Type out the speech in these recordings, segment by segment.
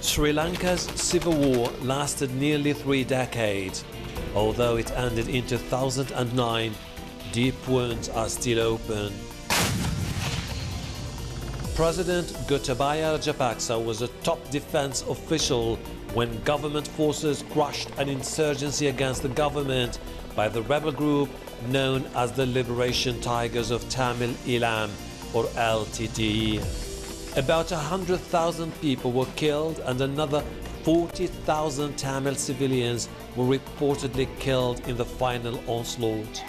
Sri Lanka's civil war lasted nearly 3 decades. Although it ended in 2009, deep wounds are still open. President Gotabaya Rajapaksa was a top defense official when government forces crushed an insurgency against the government by the rebel group known as the Liberation Tigers of Tamil Eelam, or LTTE. About 100,000 people were killed and another 40,000 Tamil civilians were reportedly killed in the final onslaught.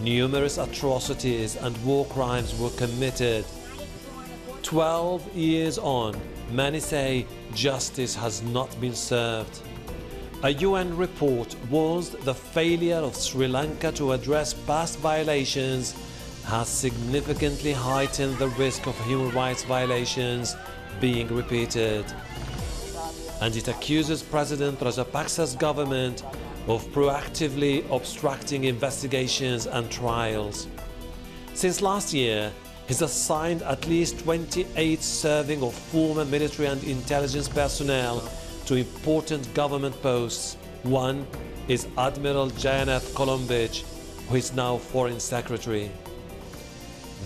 Numerous atrocities and war crimes were committed. 12 years on, many say justice has not been served. A UN report warns the failure of Sri Lanka to address past violations has significantly heightened the risk of human rights violations being repeated. And it accuses President Rajapaksa's government of proactively obstructing investigations and trials. Since last year, he's assigned at least 28 serving or former military and intelligence personnel to important government posts. One is Admiral Jayanath Colombage, who is now Foreign Secretary.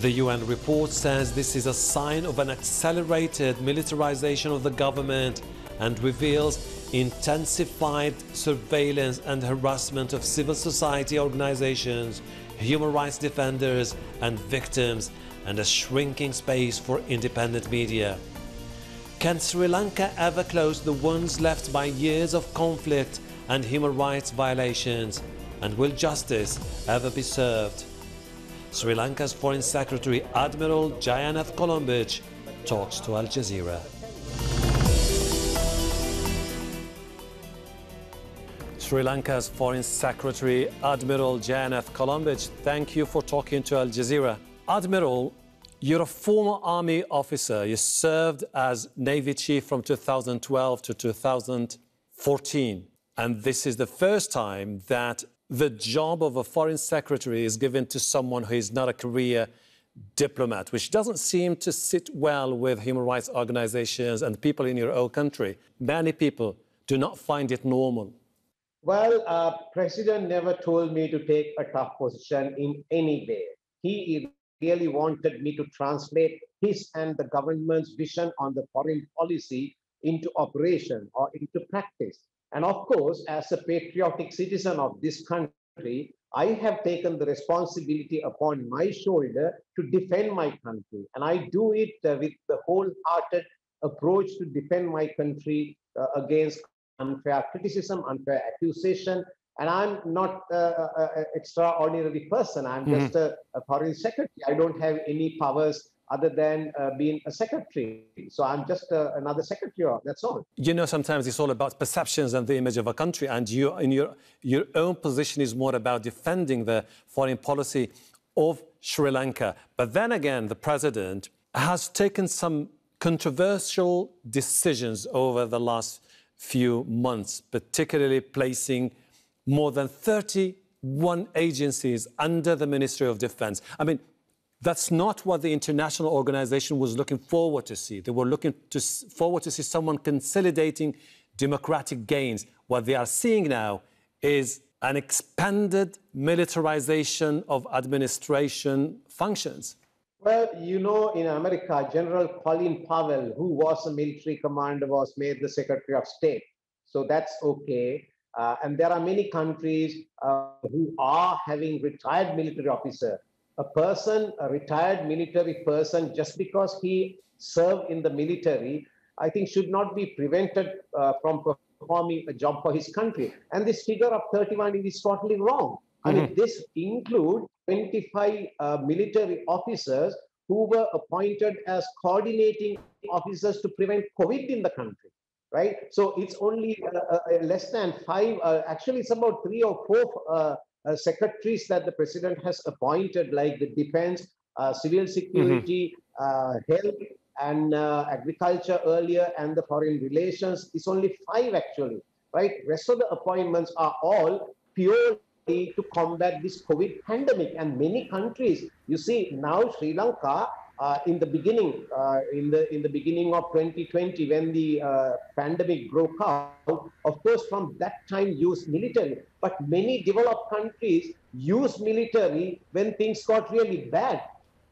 The UN report says this is a sign of an accelerated militarization of the government and reveals intensified surveillance and harassment of civil society organizations, human rights defenders and victims, and a shrinking space for independent media. Can Sri Lanka ever close the wounds left by years of conflict and human rights violations? And will justice ever be served? Sri Lanka's Foreign Secretary Admiral Jayanath Colombage talks to Al Jazeera. Sri Lanka's Foreign Secretary Admiral Jayanath Colombage, thank you for talking to Al Jazeera. Admiral, you're a former army officer. You served as Navy Chief from 2012 to 2014. And this is the first time that the job of a Foreign Secretary is given to someone who is not a career diplomat, which doesn't seem to sit well with human rights organizations and people in your own country. Many people do not find it normal. Well, President never told me to take a tough position in any way. He really wanted me to translate his and the government's vision on the foreign policy into operation or into practice. And of course, as a patriotic citizen of this country, I have taken the responsibility upon my shoulder to defend my country. And I do it with the wholehearted approach to defend my country against unfair criticism, unfair accusation. And I'm not an extraordinary person. I'm just a foreign secretary. I don't have any powers other than being a secretary. So I'm just another secretary. That's all. You know, sometimes it's all about perceptions and the image of a country. And you, in your own position is more about defending the foreign policy of Sri Lanka. But then again, the president has taken some controversial decisions over the last few months, particularly placing more than 31 agencies under the Ministry of Defense. I mean, that's not what the international organization was looking forward to see. They were looking forward to see someone consolidating democratic gains. What they are seeing now is an expanded militarization of administration functions. Well, you know, in America, General Colin Powell, who was a military commander, was made the Secretary of State. So that's okay. And there are many countries who are having retired military officer. A retired military person, just because he served in the military, I think should not be prevented from performing a job for his country. And this figure of 31 is totally wrong. I mean, this includes 25 military officers who were appointed as coordinating officers to prevent COVID in the country. Right, so it's only less than 5. Actually, it's about 3 or 4 secretaries that the president has appointed, like the defense, civil security, health, and agriculture earlier, and the foreign relations. It's only 5 actually. Right, rest of the appointments are all pure to combat this COVID pandemic. And many countries, you see, now Sri Lanka, in the beginning of 2020, when the pandemic broke out, of course, from that time used military. But many developed countries used military when things got really bad,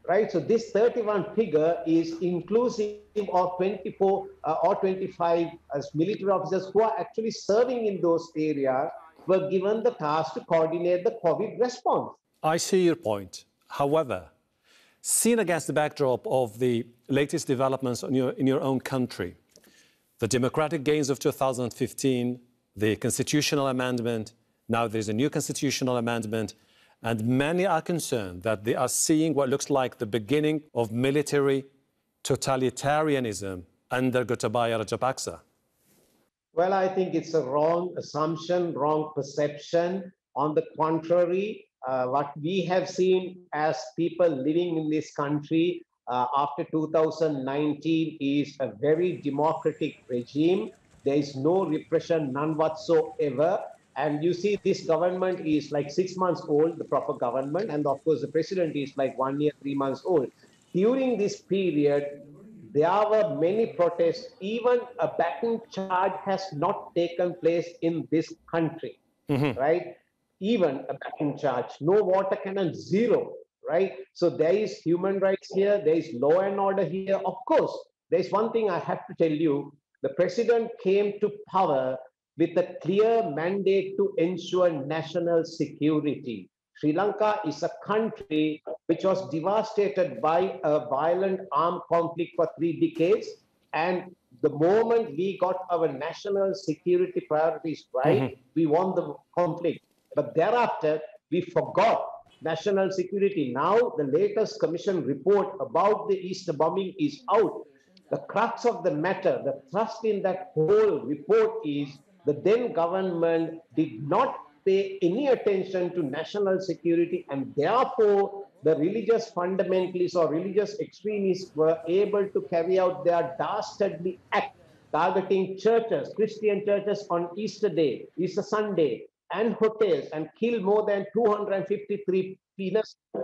right? So this 31 figure is inclusive of 24 or 25 military officers who are actually serving in those areas were given the task to coordinate the COVID response. I see your point. However, seen against the backdrop of the latest developments in your own country, the democratic gains of 2015, the constitutional amendment, now there's a new constitutional amendment, and many are concerned that they are seeing what looks like the beginning of military totalitarianism under Gotabaya Rajapaksa. Well, I think it's a wrong assumption, wrong perception. On the contrary, what we have seen as people living in this country after 2019 is a very democratic regime. There is no repression, none whatsoever. And you see, this government is like 6 months old, the proper government. And of course, the president is like 1 year, 3 months old. During this period, there were many protests. Even a baton charge has not taken place in this country, right? Even a baton charge, no water cannon, zero, right? So there is human rights here, there is law and order here. Of course, there is one thing I have to tell you. The president came to power with a clear mandate to ensure national security. Sri Lanka is a country which was devastated by a violent armed conflict for 3 decades. And the moment we got our national security priorities right, we won the conflict. But thereafter, we forgot national security. Now, the latest commission report about the Easter bombing is out. The crux of the matter, the thrust in that whole report is the then government did not pay any attention to national security, and therefore the religious fundamentalists or religious extremists were able to carry out their dastardly act, targeting churches, Christian churches on Easter Day, Easter Sunday, and hotels, and kill more than 253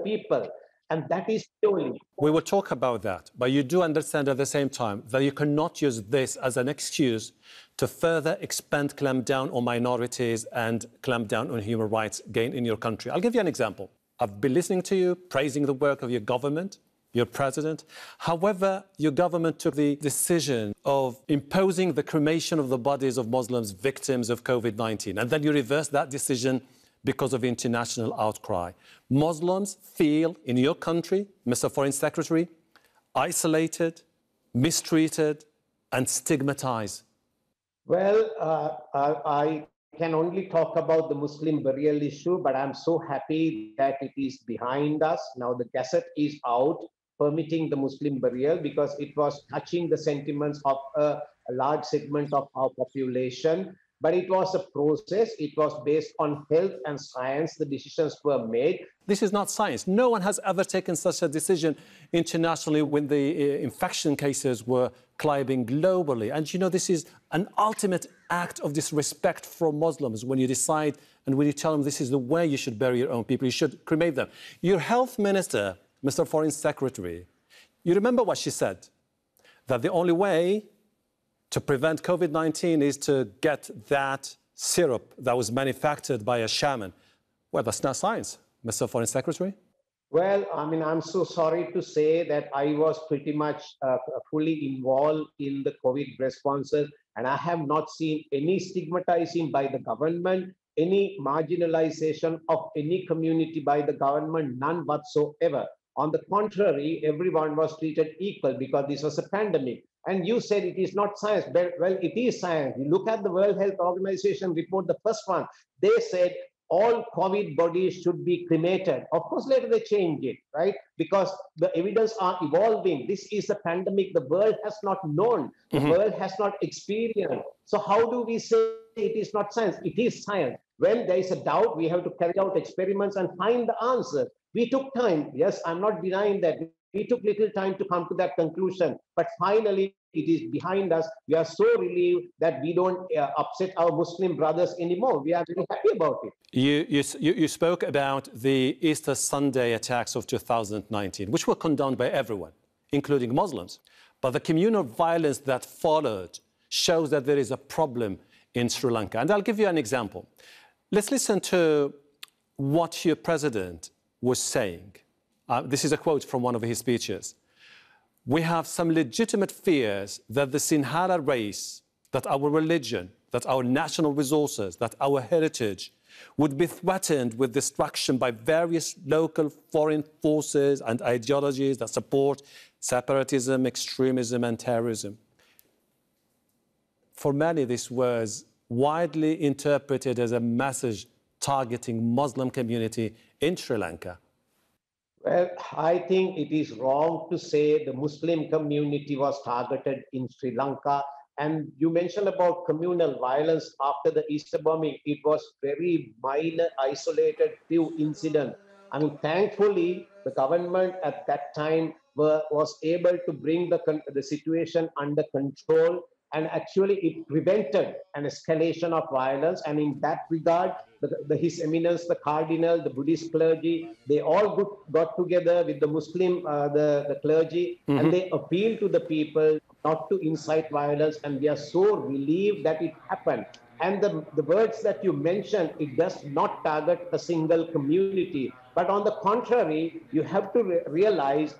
people. And that is purely. We will talk about that, but you do understand at the same time that you cannot use this as an excuse to further expand clampdown on minorities and clampdown on human rights gain in your country. I'll give you an example. I've been listening to you, praising the work of your government, your president. However, your government took the decision of imposing the cremation of the bodies of Muslims victims of COVID-19, and then you reversed that decision because of international outcry. Muslims feel in your country, Mr. Foreign Secretary, isolated, mistreated, and stigmatized. Well, I can only talk about the Muslim burial issue, but I'm so happy that it is behind us. Now the gazette is out permitting the Muslim burial because it was touching the sentiments of a large segment of our population. But it was a process. It was based on health and science. The decisions were made. This is not science. No one has ever taken such a decision internationally when the infection cases were climbing globally. And, you know, this is an ultimate act of disrespect from Muslims when you decide and when you tell them this is the way you should bury your own people, you should cremate them. Your health minister, Mr. Foreign Secretary, you remember what she said? That the only way to prevent COVID-19 is to get that syrup that was manufactured by a shaman. Well, that's not science, Mr. Foreign Secretary. Well, I mean, I'm so sorry to say that I was pretty much fully involved in the COVID responses, and I have not seen any stigmatizing by the government, any marginalization of any community by the government, none whatsoever. On the contrary, everyone was treated equal because this was a pandemic. And you said it is not science. Well, it is science. You look at the World Health Organization report, the first one. They said all COVID bodies should be cremated. Of course, later they changed it, right? Because the evidence are evolving. This is a pandemic the world has not known. The world has not experienced. So how do we say it is not science? It is science. When there is a doubt, we have to carry out experiments and find the answer. We took time. Yes, I'm not denying that. We took little time to come to that conclusion, but finally it is behind us. We are so relieved that we don't upset our Muslim brothers anymore. We are very happy about it. You spoke about the Easter Sunday attacks of 2019, which were condemned by everyone, including Muslims. But the communal violence that followed shows that there is a problem in Sri Lanka. And I'll give you an example. Let's listen to what your president was saying. This is a quote from one of his speeches. We have some legitimate fears that the Sinhala race, that our religion, that our national resources, that our heritage would be threatened with destruction by various local foreign forces and ideologies that support separatism, extremism, and terrorism. For many, this was widely interpreted as a message targeting Muslim community in Sri Lanka. Well, I think it is wrong to say the Muslim community was targeted in Sri Lanka. And you mentioned about communal violence after the Easter bombing. It was very minor, isolated, few incidents. I mean, thankfully, the government at that time was able to bring the situation under control. And actually, it prevented an escalation of violence. And in that regard, His Eminence, the Cardinal, the Buddhist clergy, they all got together with the Muslim, the clergy, mm-hmm. and they appealed to the people not to incite violence. And we are so relieved that it happened. And the words that you mentioned, it does not target a single community. But on the contrary, you have to realize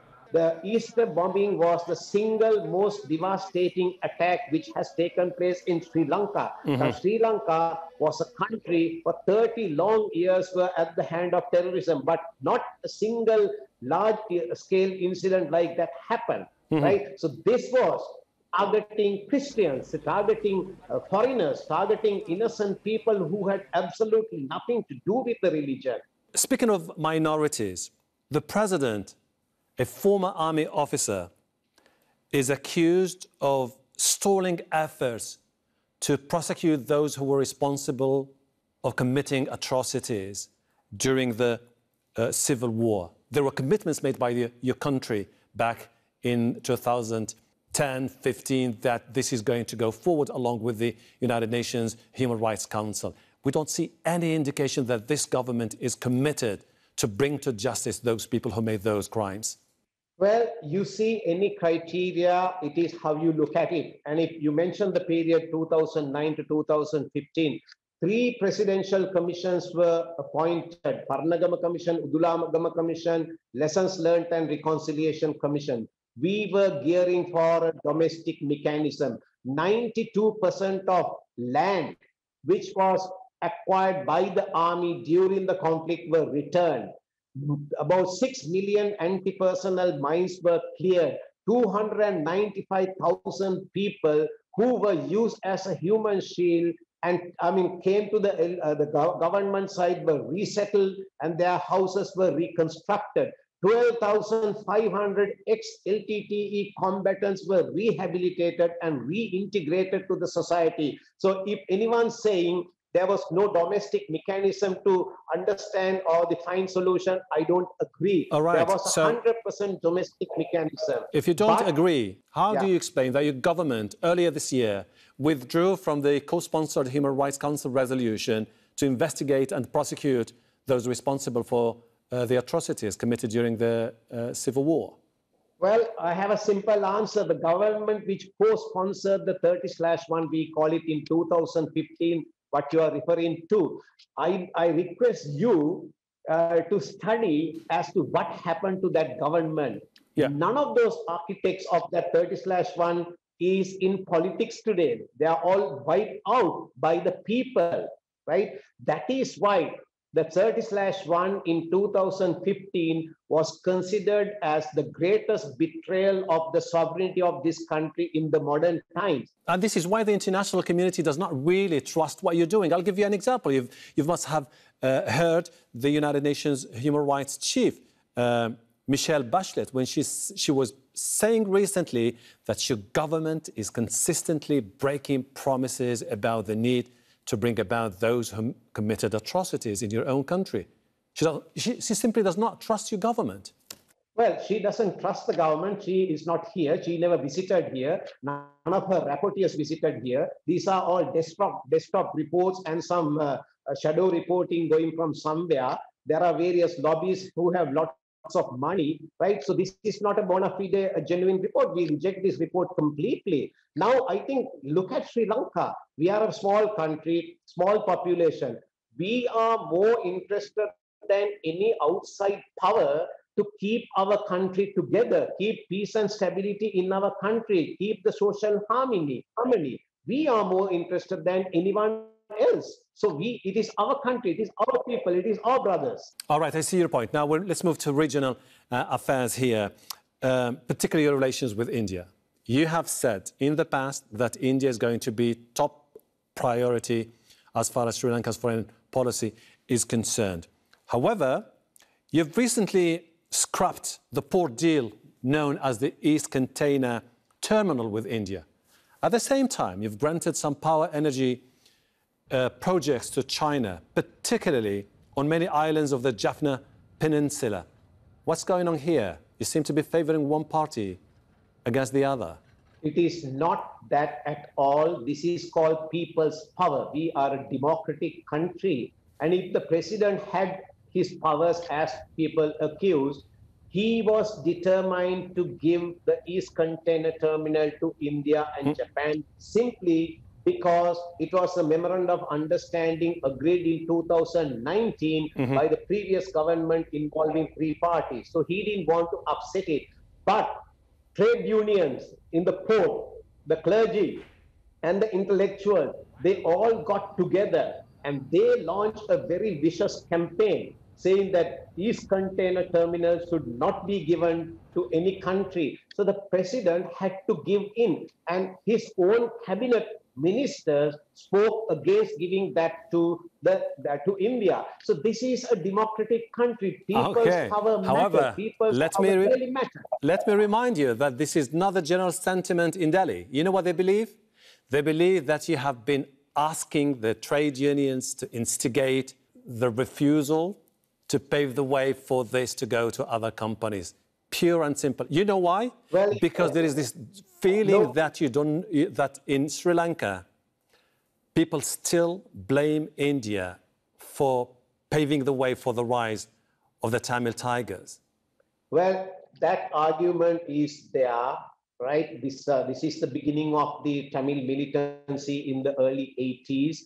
the Easter bombing was the single most devastating attack which has taken place in Sri Lanka. Mm-hmm. Now, Sri Lanka was a country for 30 long years were at the hand of terrorism, but not a single large-scale incident like that happened, mm-hmm. right? So this was targeting Christians, targeting foreigners, targeting innocent people who had absolutely nothing to do with the religion. Speaking of minorities, the president, a former army officer, is accused of stalling efforts to prosecute those who were responsible for committing atrocities during the civil war. There were commitments made by your country back in 2010, 15, that this is going to go forward along with the United Nations Human Rights Council. We don't see any indication that this government is committed to bring to justice those people who made those crimes. Well, you see any criteria, it is how you look at it. And if you mention the period 2009 to 2015, three presidential commissions were appointed: Parnagama Commission, Udulamagama Commission, Lessons Learned and Reconciliation Commission. We were gearing for a domestic mechanism. 92% of land which was acquired by the army during the conflict were returned. About 6 million anti-personnel mines were cleared. 295,000 people who were used as a human shield and, I mean, came to the government side were resettled and their houses were reconstructed. 12,500 ex-LTTE combatants were rehabilitated and reintegrated to the society. So if anyone's saying there was no domestic mechanism to understand or define solution, I don't agree. All right. There was a 100% domestic mechanism. If you don't agree, how do you explain that your government earlier this year withdrew from the co-sponsored Human Rights Council resolution to investigate and prosecute those responsible for the atrocities committed during the civil war? Well, I have a simple answer. The government which co-sponsored the 30/1, we call it, in 2015, what you are referring to, I request you to study as to what happened to that government. Yeah. None of those architects of that 30/1 is in politics today. They are all wiped out by the people, right? That is why the 30/1 in 2015 was considered as the greatest betrayal of the sovereignty of this country in the modern times. And this is why the international community does not really trust what you're doing. I'll give you an example. You must have heard the United Nations Human Rights Chief, Michelle Bachelet, when she was saying recently that your government is consistently breaking promises about the need to bring about those who committed atrocities in your own country. She simply does not trust your government. Well, she doesn't trust the government. She is not here. She never visited here. None of her rapporteurs visited here. These are all desktop reports and some shadow reporting going from somewhere. There are various lobbies who have lots of money, right? So this is not a bona fide, a genuine report. We reject this report completely. Now, I think, look at Sri Lanka. We are a small country, small population. We are more interested than any outside power to keep our country together, keep peace and stability in our country, keep the social harmony. We are more interested than anyone else. So it is our country, it is our people, it is our brothers. All right, I see your point. Now let's move to regional affairs here, particularly your relations with India. You have said in the past that India is going to be top priority as far as Sri Lanka's foreign policy is concerned. However, you've recently scrapped the port deal known as the East Container Terminal with India. At the same time, you've granted some power energy projects to China, particularly on many islands of the Jaffna Peninsula. What's going on here? You seem to be favouring one party against the other. It is not that at all. This is called people's power. We are a democratic country. And if the president had his powers, as people accused, he was determined to give the East Container Terminal to India and Japan simply because it was a memorandum of understanding agreed in 2019 by the previous government involving three parties. So he didn't want to upset it. But trade unions in the port, the clergy and the intellectuals, they all got together and they launched a very vicious campaign saying that East Container Terminal should not be given to any country. So the president had to give in, and his own cabinet ministers spoke against giving that to India. So this is a democratic country. People's power matters. However, let me remind you that this is not the general sentiment in Delhi. You know what they believe? They believe that you have been asking the trade unions to instigate the refusal to pave the way for this to go to other companies. Pure and simple. You know why? Well, because there is this feeling that that in Sri Lanka, people still blame India for paving the way for the rise of the Tamil Tigers. Well, that argument is there, right? This is the beginning of the Tamil militancy in the early 80s.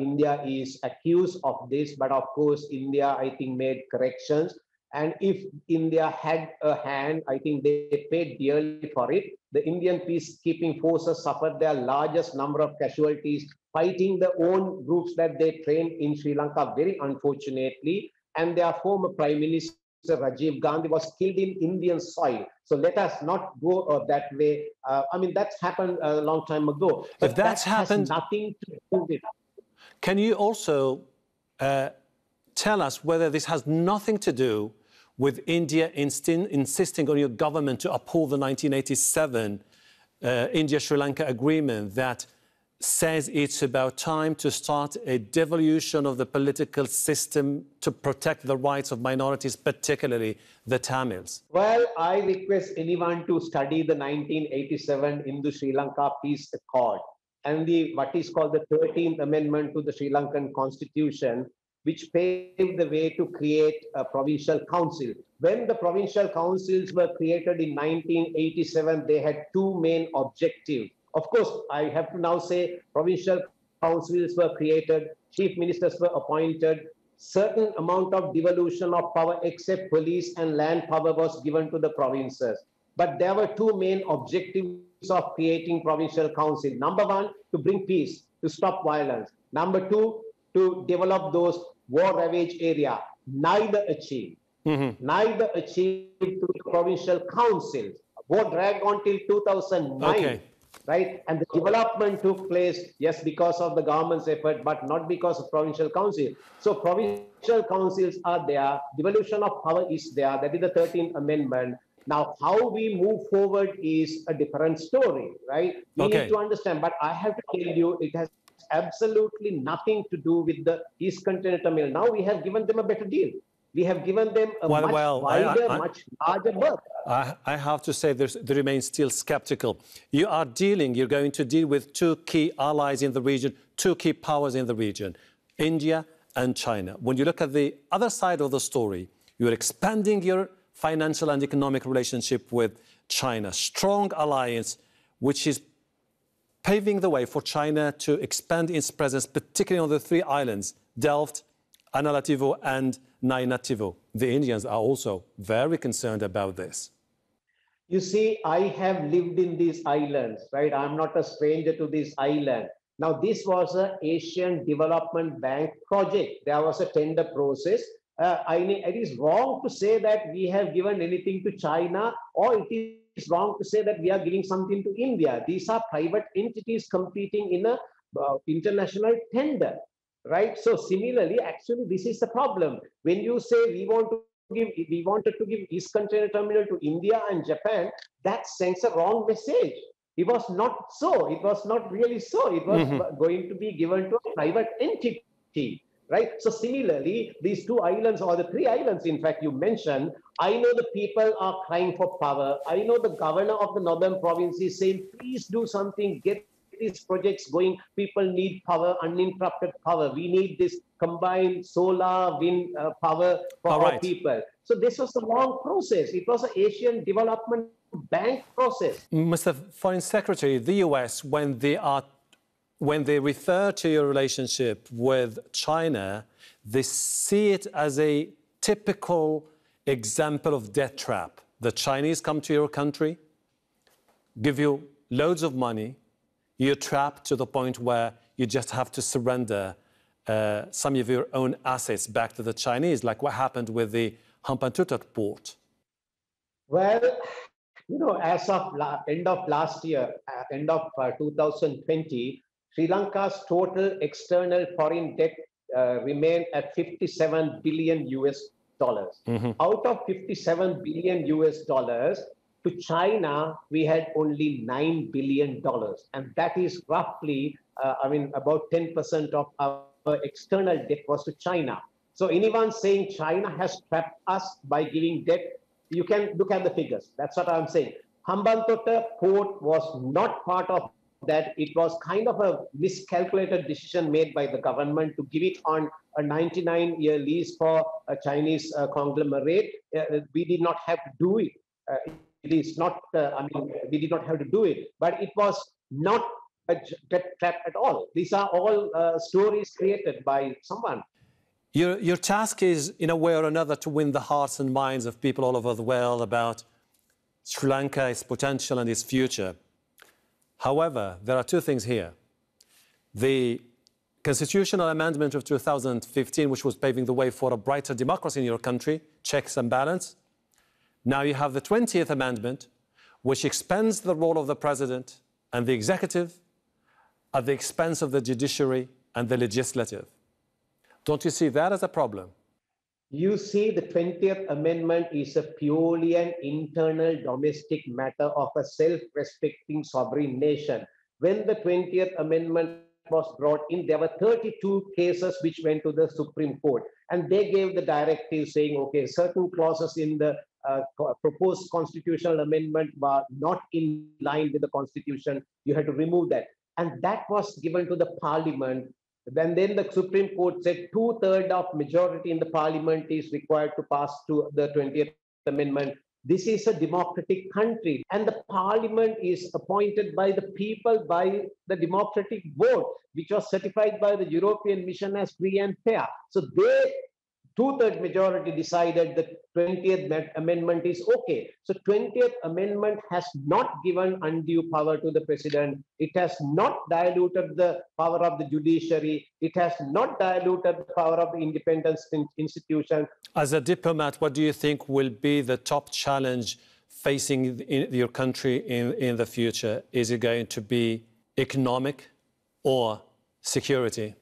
India is accused of this, but of course, India, I think, made corrections. And if India had a hand, I think they paid dearly for it. The Indian peacekeeping forces suffered their largest number of casualties fighting their own groups that they trained in Sri Lanka, very unfortunately. And their former Prime Minister, Rajiv Gandhi, was killed in Indian soil. So let us not go that way. I mean, that's happened a long time ago. But if that's happened, has nothing to do with it. Can you also tell us whether this has nothing to do with India insisting on your government to uphold the 1987 India-Sri Lanka agreement that says it's about time to start a devolution of the political system to protect the rights of minorities, particularly the Tamils? Well, I request anyone to study the 1987 Indo-Sri Lanka Peace Accord and the what is called the 13th Amendment to the Sri Lankan Constitution, which paved the way to create a provincial council. When the provincial councils were created in 1987, they had two main objectives. Of course, I have to now say provincial councils were created, chief ministers were appointed, certain amount of devolution of power except police and land power was given to the provinces. But there were two main objectives of creating provincial council. Number one, to bring peace, to stop violence. Number two, to develop those war-ravaged areas. Neither achieved. Neither achieved through the provincial councils. War dragged on till 2009, right? And the development took place, yes, because of the government's effort, but not because of provincial council. So provincial councils are there. Devolution of power is there. That is the 13th Amendment. Now, how we move forward is a different story, right? We need to understand. But I have to tell you, it has absolutely nothing to do with the East Container Terminal. Now we have given them a better deal. We have given them a much larger berth. I have to say, they remain still sceptical. You're going to deal with two key allies in the region, two key powers in the region, India and China. When you look at the other side of the story, you're expanding your financial and economic relationship with China, strong alliance, which is paving the way for China to expand its presence, particularly on the three islands, Delft, Analativo and Nainativo. The Indians are also very concerned about this. You see, I have lived in these islands, right? I'm not a stranger to this island. Now, this was an Asian Development Bank project. There was a tender process. It is wrong to say that we have given anything to China, or it is wrong to say that we are giving something to India. These are private entities competing in an international tender. Right. So similarly, actually, this is the problem. When you say we wanted to give East Container Terminal to India and Japan, that sends a wrong message. It was not so. It was not really so. It was going to be given to a private entity. Right. So similarly, these two islands, or the three islands, in fact, you mentioned, I know the people are crying for power. I know the governor of the northern province is saying, please do something, get these projects going. People need power, uninterrupted power. We need this combined solar, wind power for our people. So this was a long process. It was an Asian Development Bank process. Mr. Foreign Secretary, the US, when they refer to your relationship with China, they see it as a typical example of debt trap. The Chinese come to your country, give you loads of money, you're trapped to the point where you just have to surrender some of your own assets back to the Chinese, like what happened with the Hambantota port. Well, you know, as of end of last year, end of 2020, Sri Lanka's total external foreign debt remained at $57 billion. Out of $57 billion, to China, we had only $9 billion. And that is roughly, about 10% of our external debt was to China. So anyone saying China has trapped us by giving debt, you can look at the figures. That's what I'm saying. Hambantota port was not part of that. It was kind of a miscalculated decision made by the government to give it on a 99-year lease for a Chinese conglomerate. We did not have to do it. It is not, we did not have to do it, but it was not a debt trap at all. These are all stories created by someone. Your task is, in a way or another, to win the hearts and minds of people all over the world about Sri Lanka, its potential and its future. However, there are two things here. The constitutional amendment of 2015, which was paving the way for a brighter democracy in your country, checks and balance. Now you have the 20th Amendment, which expands the role of the president and the executive at the expense of the judiciary and the legislative. Don't you see that as a problem? You see, the 20th Amendment is a purely an internal domestic matter of a self-respecting sovereign nation. When the 20th Amendment was brought in, there were 32 cases which went to the Supreme Court. And they gave the directive saying, okay, certain clauses in the proposed constitutional amendment were not in line with the constitution. You had to remove that. And that was given to the parliament. Then the Supreme Court said 2/3 of majority in the parliament is required to pass to the 20th amendment. This is a democratic country, and the parliament is appointed by the people by the democratic vote, which was certified by the European Mission as free and fair. So they, 2/3 majority, decided the 20th amendment is okay. So 20th amendment has not given undue power to the president. It has not diluted the power of the judiciary. It has not diluted the power of the independent institution. As a diplomat, what do you think will be the top challenge facing your country in the future? Is it going to be economic or security?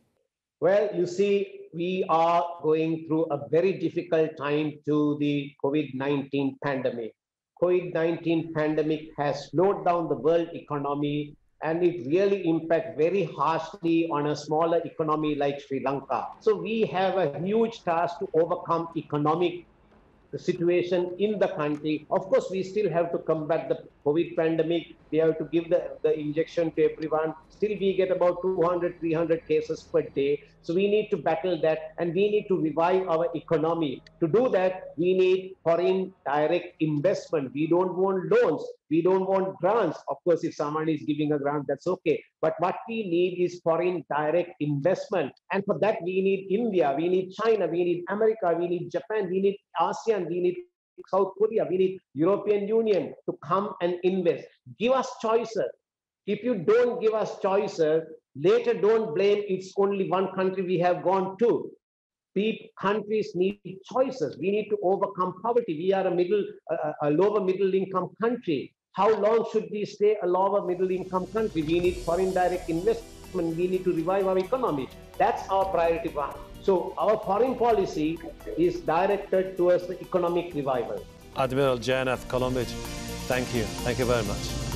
Well, you see, we are going through a very difficult time to the COVID-19 pandemic. COVID-19 pandemic has slowed down the world economy. and it really impacts very harshly on a smaller economy like Sri Lanka. So we have a huge task to overcome economic situation in the country. Of course, we still have to combat the COVID pandemic. We have to give the injection to everyone. Still, we get about 200, 300 cases per day. So we need to battle that, and we need to revive our economy. To do that, we need foreign direct investment. We don't want loans. We don't want grants. Of course, if someone is giving a grant, that's okay. But what we need is foreign direct investment. And for that, we need India, we need China, we need America, we need Japan, we need ASEAN, we need South Korea, we need European Union to come and invest. Give us choices. If you don't give us choices, later don't blame it's only one country we have gone to. Countries need choices. We need to overcome poverty. We are a lower middle income country. How long should we stay a lower middle income country? We need foreign direct investment. We need to revive our economy. That's our priority one. So our foreign policy is directed towards the economic revival. Admiral Jayanath Colombage, thank you. Thank you very much.